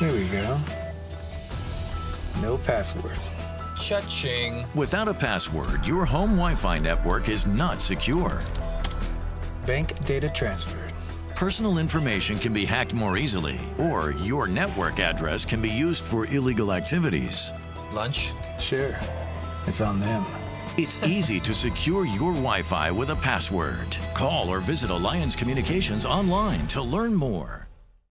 Here we go. No password. Cha-ching. Without a password, your home Wi-Fi network is not secure. Bank data transferred. Personal information can be hacked more easily, or your network address can be used for illegal activities. Lunch? Sure. It's on them. It's easy to secure your Wi-Fi with a password. Call or visit Alliance Communications online to learn more.